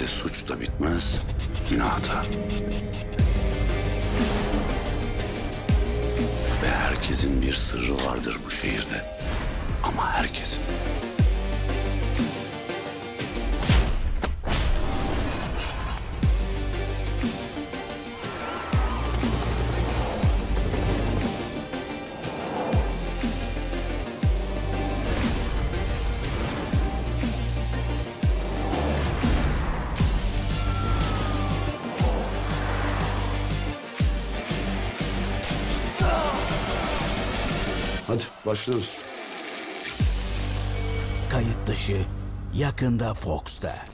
Neticede suç da bitmez, günah da. Ve herkesin bir sırrı vardır bu şehirde. Ama herkesin. Hadi başlıyoruz. Kayıt dışı yakında Fox'ta.